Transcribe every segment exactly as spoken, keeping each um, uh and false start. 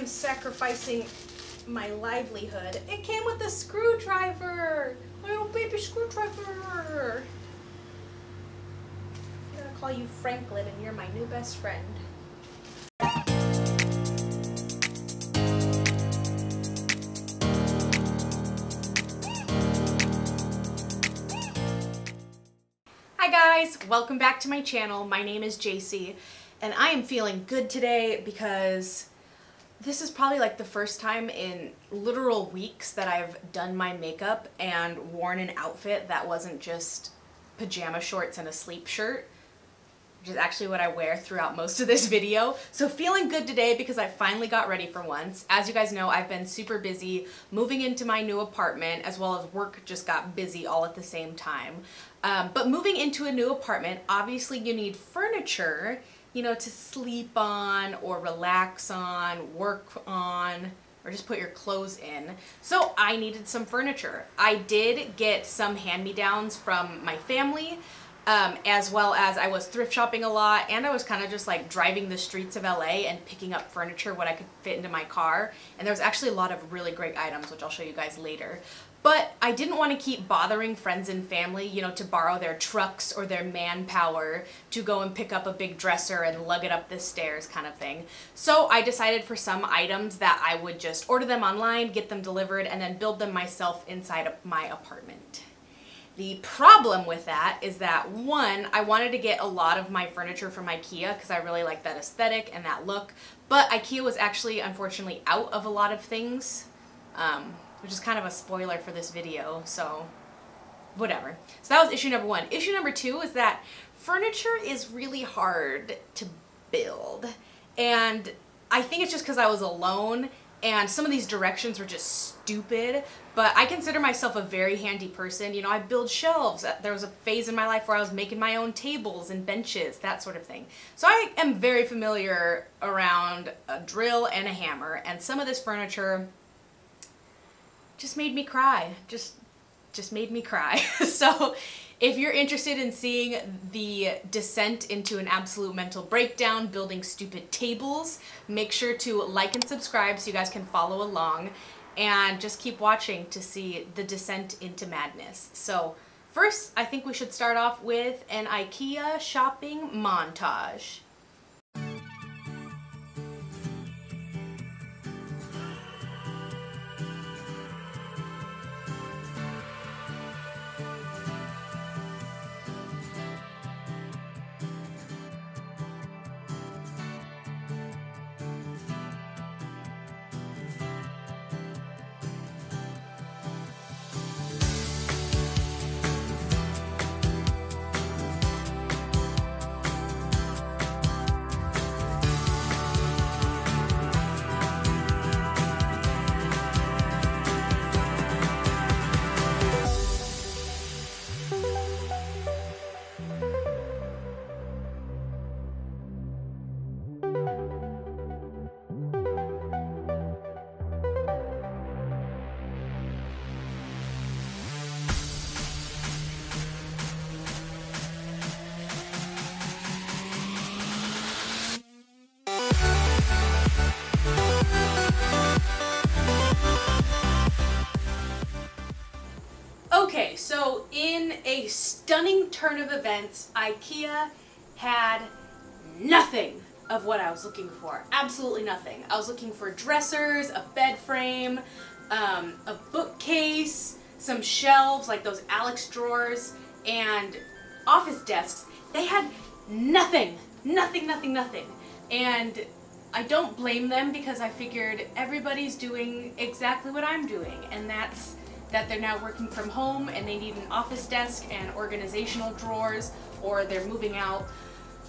am sacrificing my livelihood. It came with a screwdriver, a little baby screwdriver. I'm gonna call you Franklin, and you're my new best friend. Hi guys, welcome back to my channel. My name is J C, and I am feeling good today because this is probably like the first time in literal weeks that I've done my makeup and worn an outfit that wasn't just pajama shorts and a sleep shirt, which is actually what I wear throughout most of this video. So feeling good today because I finally got ready for once. As you guys know, I've been super busy moving into my new apartment, as well as work just got busy all at the same time. Um, but moving into a new apartment, obviously you need furniture, you know, to sleep on or relax on, work on, or just put your clothes in. So I needed some furniture. I did get some hand-me-downs from my family, um, as well as I was thrift shopping a lot, and I was kind of just like driving the streets of L A and picking up furniture, what I could fit into my car. And there was actually a lot of really great items, which I'll show you guys later. But I didn't want to keep bothering friends and family, you know, to borrow their trucks or their manpower to go and pick up a big dresser and lug it up the stairs kind of thing. So I decided for some items that I would just order them online, get them delivered, and then build them myself inside of my apartment. The problem with that is that, one, I wanted to get a lot of my furniture from IKEA because I really like that aesthetic and that look. But IKEA was actually, unfortunately, out of a lot of things. Um... which is kind of a spoiler for this video, so whatever. So that was issue number one. Issue number two is that furniture is really hard to build. And I think it's just because I was alone and some of these directions were just stupid, but I consider myself a very handy person. You know, I build shelves. There was a phase in my life where I was making my own tables and benches, that sort of thing. So I am very familiar around a drill and a hammer, and some of this furniture just made me cry, just just made me cry. So if you're interested in seeing the descent into an absolute mental breakdown building stupid tables, make sure to like and subscribe so you guys can follow along, and just keep watching to see the descent into madness. So first, I think we should start off with an IKEA shopping montage. Okay, so in a stunning turn of events, IKEA had nothing of what I was looking for. Absolutely nothing. I was looking for dressers, a bed frame, um, a bookcase, some shelves, like those Alex drawers, and office desks. They had nothing, nothing, nothing, nothing. And I don't blame them, because I figured everybody's doing exactly what I'm doing, and that's that they're now working from home and they need an office desk and organizational drawers, or they're moving out.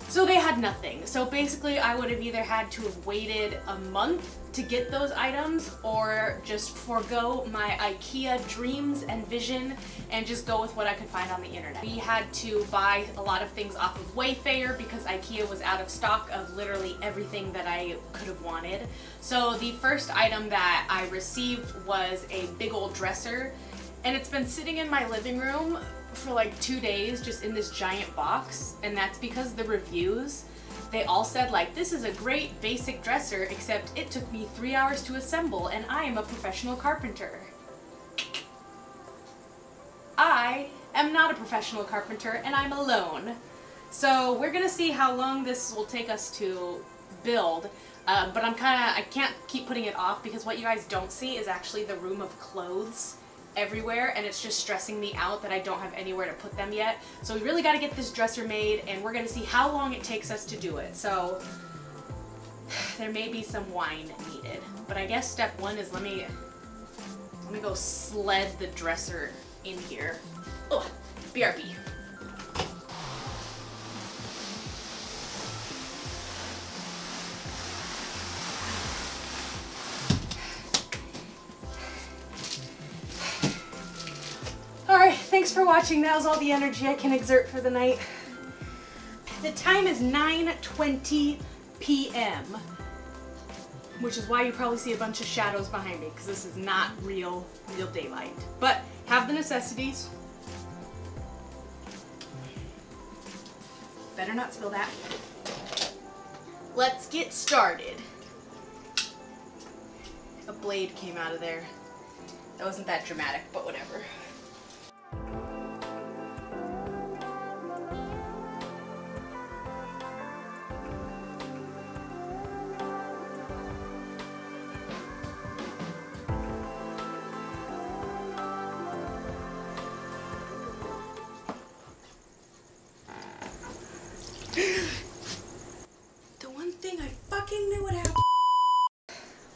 So they had nothing. So basically I would have either had to have waited a month to get those items, or just forego my IKEA dreams and vision and just go with what I could find on the internet. We had to buy a lot of things off of Wayfair because IKEA was out of stock of literally everything that I could have wanted. So the first item that I received was a big old dresser, and it's been sitting in my living room for like two days just in this giant box, and that's because the reviews They all said, like, this is a great basic dresser, except it took me three hours to assemble and I am a professional carpenter. I am not a professional carpenter and I'm alone. So we're gonna see how long this will take us to build. Uh, but I'm kinda, I can't keep putting it off, because what you guys don't see is actually the room of clothes everywhere, and it's just stressing me out that I don't have anywhere to put them yet. So we really got to get this dresser made, and we're going to see how long it takes us to do it. So there may be some wine needed, but I guess step one is let me let me go sled the dresser in here. Oh, B R B. Thanks for watching. That was all the energy I can exert for the night. The time is nine twenty p m which is why you probably see a bunch of shadows behind me, because this is not real, real daylight. But have the necessities. Better not spill that. Let's get started. A blade came out of there. That wasn't that dramatic, but whatever.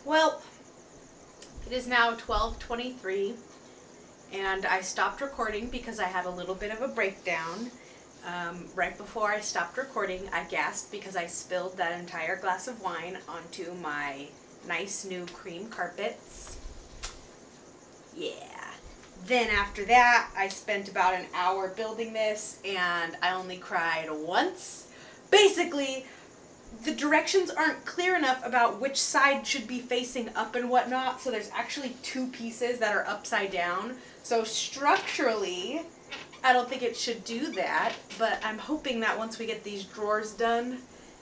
Well, it is now twelve twenty-three, and I stopped recording because I had a little bit of a breakdown. Um, right before I stopped recording, I gasped because I spilled that entire glass of wine onto my nice new cream carpets. Yeah. Then after that, I spent about an hour building this, and I only cried once. Basically, the directions aren't clear enough about which side should be facing up and whatnot, so there's actually two pieces that are upside down. So structurally, I don't think it should do that, but I'm hoping that once we get these drawers done,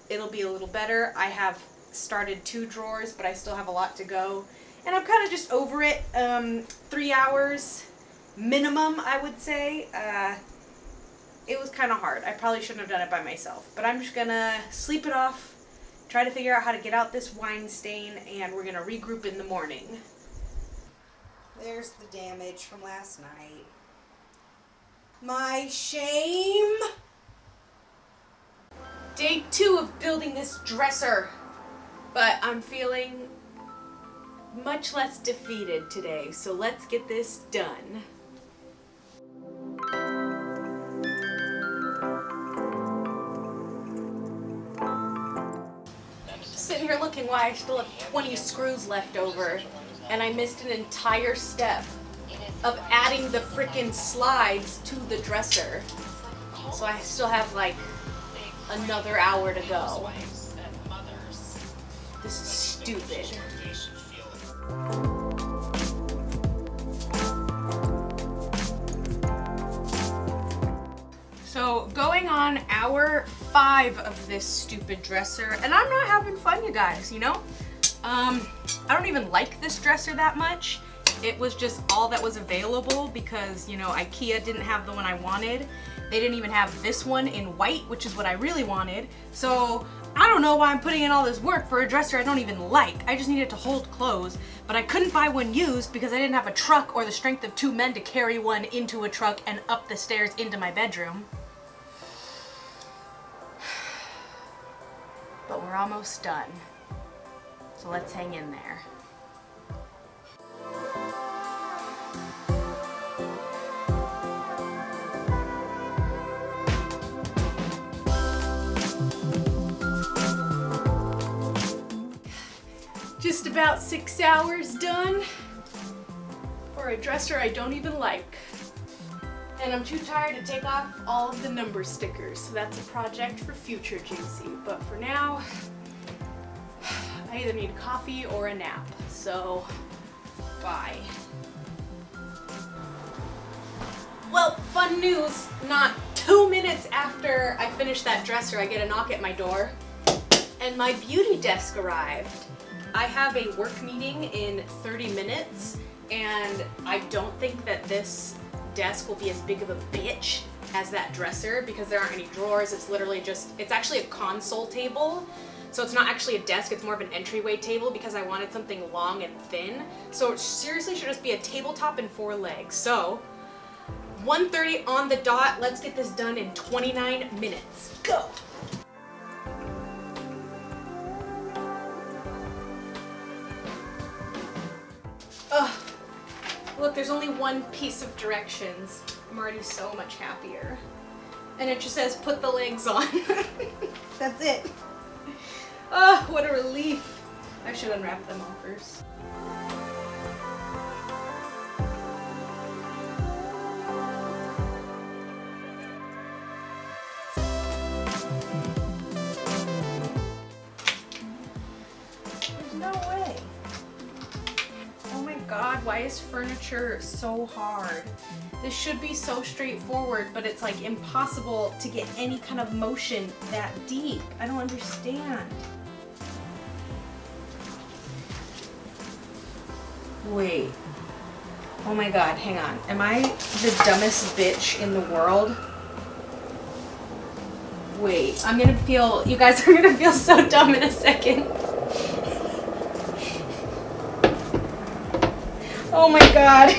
it'll be a little better. I have started two drawers, but I still have a lot to go, and I'm kind of just over it. Um, three hours minimum, I would say. Uh, It was kind of hard. I probably shouldn't have done it by myself, but I'm just gonna sleep it off, try to figure out how to get out this wine stain, and we're gonna regroup in the morning. There's the damage from last night. My shame! Day two of building this dresser, but I'm feeling much less defeated today, so let's get this done. Sitting here looking why I still have twenty screws left over, and I missed an entire step of adding the frickin' slides to the dresser. So I still have like another hour to go. This is stupid. So going on hour five of this stupid dresser, and I'm not having fun, you guys, you know? Um, I don't even like this dresser that much. It was just all that was available because, you know, IKEA didn't have the one I wanted. They didn't even have this one in white, which is what I really wanted. So I don't know why I'm putting in all this work for a dresser I don't even like. I just needed to hold clothes, but I couldn't buy one used because I didn't have a truck or the strength of two men to carry one into a truck and up the stairs into my bedroom. But we're almost done, so let's hang in there. Just about six hours done for a dresser I don't even like. And I'm too tired to take off all of the number stickers, so that's a project for future J C. But for now, I either need coffee or a nap, so bye. Well, fun news, not two minutes after I finish that dresser, I get a knock at my door. and my beauty desk arrived. I have a work meeting in thirty minutes, and I don't think that this desk will be as big of a bitch as that dresser because there aren't any drawers. It's literally just, it's actually a console table. So it's not actually a desk, it's more of an entryway table because I wanted something long and thin. So it seriously should just be a tabletop and four legs. So one thirty on the dot, let's get this done in twenty-nine minutes, go. Ugh, look, there's only one piece of directions. I'm already so much happier. And it just says, put the legs on. That's it. Oh, what a relief. I should unwrap them all first. There's no way. Oh my God, why is furniture so hard? This should be so straightforward, but it's like impossible to get any kind of motion that deep. I don't understand. Wait, oh my God, hang on. Am I the dumbest bitch in the world? Wait, I'm gonna feel, you guys are gonna feel so dumb in a second. Oh my God.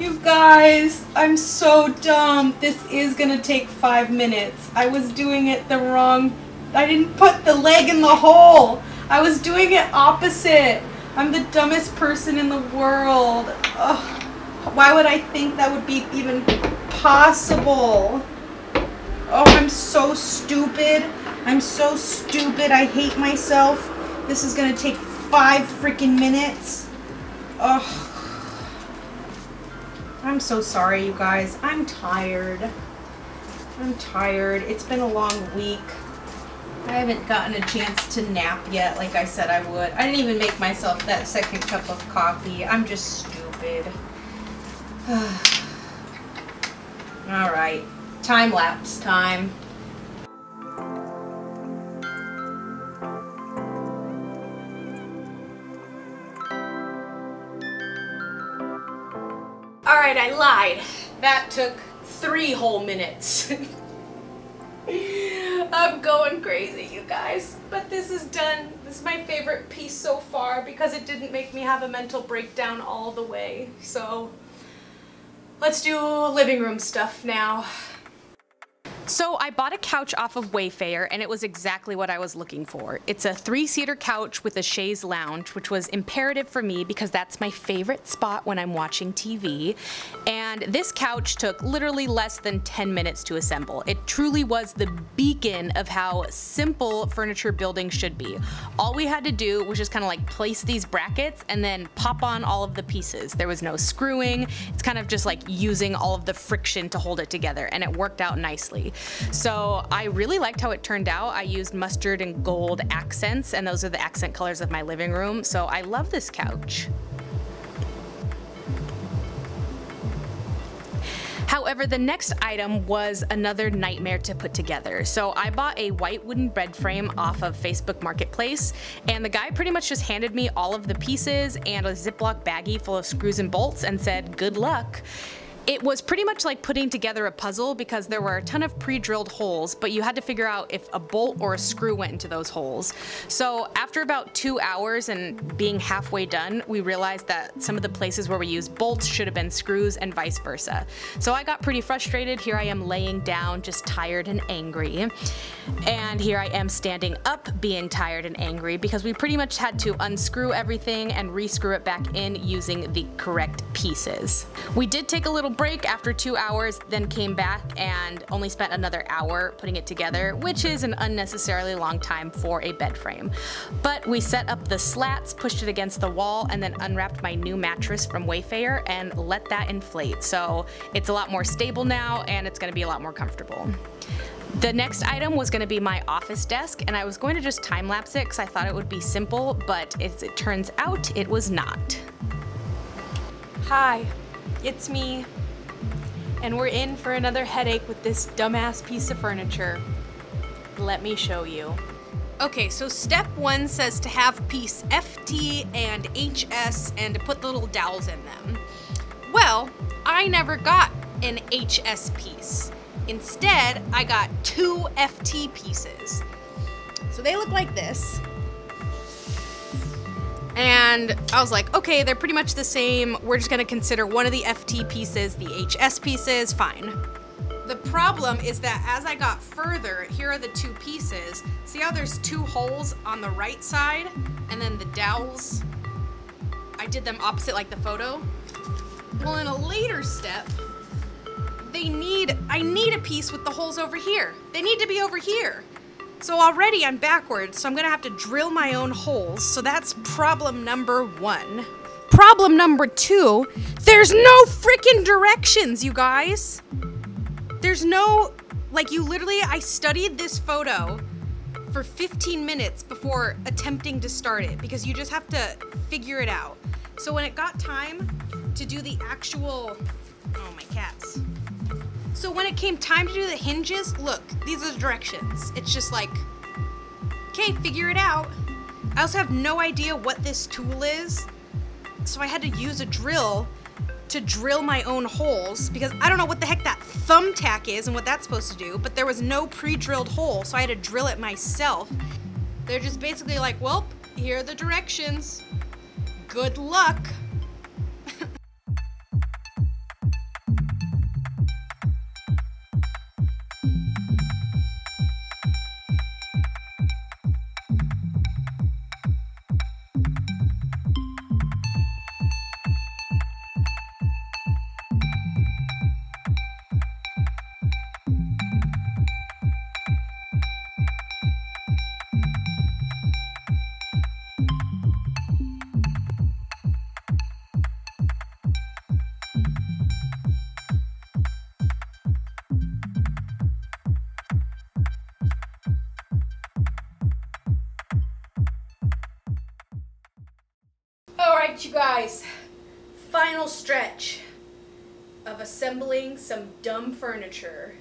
You guys, I'm so dumb. This is gonna take five minutes. I was doing it the wrong way. I didn't put the leg in the hole. I was doing it opposite. I'm the dumbest person in the world. Ugh. Why would I think that would be even possible? Oh, I'm so stupid. I'm so stupid. I hate myself. This is gonna take five freaking minutes. Ugh. I'm so sorry, you guys. I'm tired. I'm tired. It's been a long week. I haven't gotten a chance to nap yet like I said I would. I didn't even make myself that second cup of coffee. I'm just stupid. All right, time lapse time. All right, I lied. That took three whole minutes. I'm going crazy, you guys, but this is done. This is my favorite piece so far because it didn't make me have a mental breakdown all the way. So let's do living room stuff now. So I bought a couch off of Wayfair and it was exactly what I was looking for. It's a three-seater couch with a chaise lounge, which was imperative for me because that's my favorite spot when I'm watching T V. And this couch took literally less than ten minutes to assemble. It truly was the beacon of how simple furniture building should be. All we had to do was just kind of like place these brackets and then pop on all of the pieces. There was no screwing. It's kind of just like using all of the friction to hold it together, and it worked out nicely. So I really liked how it turned out. I used mustard and gold accents, and those are the accent colors of my living room. So I love this couch. However, the next item was another nightmare to put together. So I bought a white wooden bed frame off of Facebook Marketplace, and the guy pretty much just handed me all of the pieces and a Ziploc baggie full of screws and bolts and said, good luck. It was pretty much like putting together a puzzle because there were a ton of pre-drilled holes, but you had to figure out if a bolt or a screw went into those holes. So after about two hours and being halfway done, we realized that some of the places where we used bolts should have been screws and vice versa. So I got pretty frustrated. Here I am laying down, just tired and angry. And here I am standing up, being tired and angry because we pretty much had to unscrew everything and re-screw it back in using the correct pieces. We did take a little break after two hours, then came back and only spent another hour putting it together, which is an unnecessarily long time for a bed frame. But we set up the slats, pushed it against the wall, and then unwrapped my new mattress from Wayfair and let that inflate. So it's a lot more stable now and it's gonna be a lot more comfortable. The next item was gonna be my office desk, and I was going to just time lapse it because I thought it would be simple, but as it turns out, it was not. Hi, it's me. and we're in for another headache with this dumbass piece of furniture. Let me show you. Okay, so step one says to have piece F T and H S and to put the little dowels in them. Well, I never got an H S piece. Instead, I got two F T pieces. So they look like this. And I was like, okay, they're pretty much the same. We're just gonna consider one of the F T pieces, the H S pieces, fine. The problem is that as I got further, here are the two pieces. See how there's two holes on the right side and then the dowels? I did them opposite like the photo. Well, in a later step, they need, I need a piece with the holes over here. They need to be over here. So already I'm backwards, so I'm gonna have to drill my own holes. So that's problem number one. Problem number two, there's no freaking directions, you guys. There's no, like you literally, I studied this photo for fifteen minutes before attempting to start it because you just have to figure it out. So when it got time to do the actual, oh my cats. So when it came time to do the hinges, look, these are the directions. It's just like, okay, figure it out. I also have no idea what this tool is. So I had to use a drill to drill my own holes because I don't know what the heck that thumbtack is and what that's supposed to do, but there was no pre-drilled hole, so I had to drill it myself. They're just basically like, well, here are the directions. Good luck. You guys, final stretch of assembling some dumb furniture.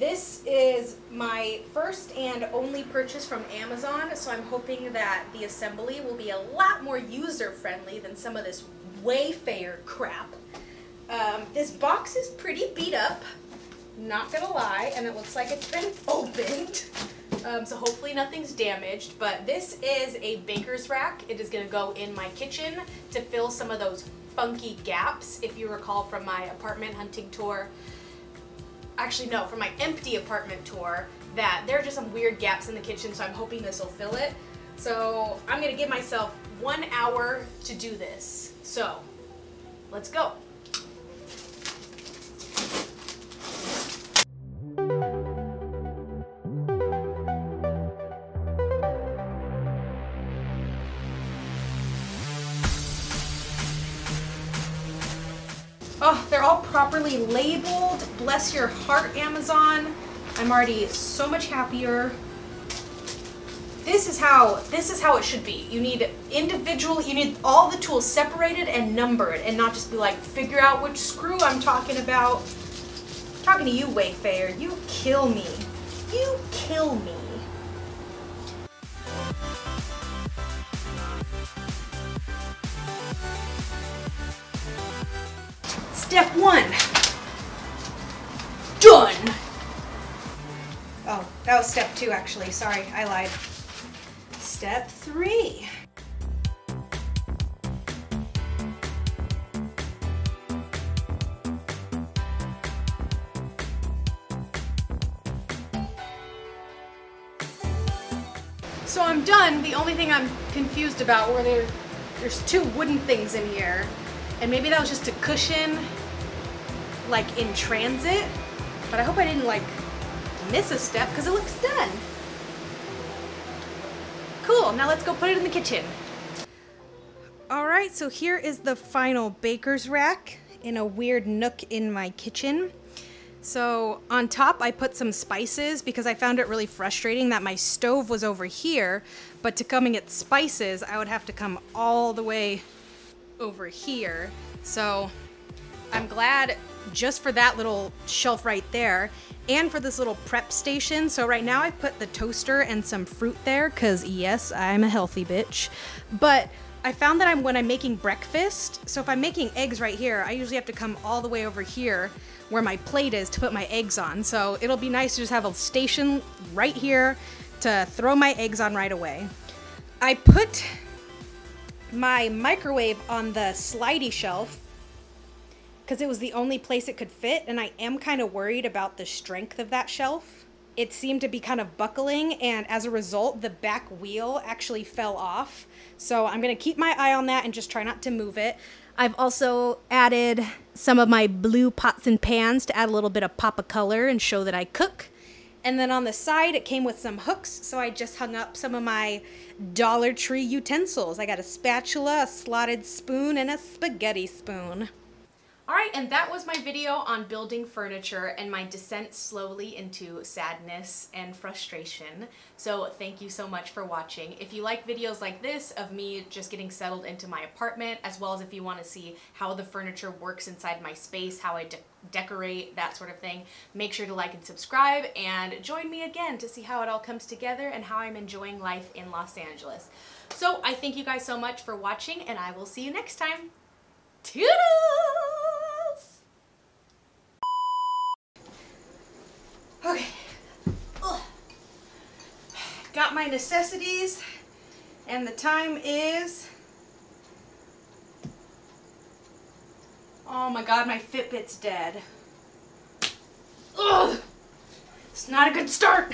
This is my first and only purchase from Amazon, so I'm hoping that the assembly will be a lot more user-friendly than some of this Wayfair crap. Um, this box is pretty beat up, not gonna lie, and it looks like it's been opened. Um, so hopefully nothing's damaged, but this is a baker's rack. It is going to go in my kitchen to fill some of those funky gaps. If you recall from my apartment hunting tour, actually no, from my empty apartment tour, that there are just some weird gaps in the kitchen, so I'm hoping this will fill it. So I'm going to give myself one hour to do this. So let's go. Oh, they're all properly labeled. Bless your heart, Amazon. I'm already so much happier. This is how, this is how it should be. You need individual, you need all the tools separated and numbered and not just be like, figure out which screw I'm talking about. I'm talking to you, Wayfair. You kill me. You kill me. Step one, done. Oh, that was step two actually, sorry, I lied. Step three. So I'm done, the only thing I'm confused about were there, there's two wooden things in here, and maybe that was just a cushion like in transit, but I hope I didn't like miss a step because it looks done. Cool, now let's go put it in the kitchen. All right, so here is the final baker's rack in a weird nook in my kitchen. So on top I put some spices because I found it really frustrating that my stove was over here, but to come and get spices, I would have to come all the way over here. So I'm glad just for that little shelf right there and for this little prep station. So right now I put the toaster and some fruit there because yes, I'm a healthy bitch. But I found that I'm when I'm making breakfast, so if I'm making eggs right here, I usually have to come all the way over here where my plate is to put my eggs on. So it'll be nice to just have a station right here to throw my eggs on right away. I put my microwave on the slidey shelf because it was the only place it could fit, and I am kind of worried about the strength of that shelf. It seemed to be kind of buckling, and as a result, the back wheel actually fell off. So I'm gonna keep my eye on that and just try not to move it. I've also added some of my blue pots and pans to add a little bit of pop of color and show that I cook. And then on the side, it came with some hooks, so I just hung up some of my Dollar Tree utensils. I got a spatula, a slotted spoon, and a spaghetti spoon. All right, and that was my video on building furniture and my descent slowly into sadness and frustration. So thank you so much for watching. If you like videos like this of me just getting settled into my apartment, as well as if you want to see how the furniture works inside my space, how I de decorate, that sort of thing, make sure to like and subscribe and join me again to see how it all comes together and how I'm enjoying life in Los Angeles. So I thank you guys so much for watching, and I will see you next time. Toodles! Okay, ugh. Got my necessities, and the time is, oh my god, my Fitbit's dead. Ugh. It's not a good start.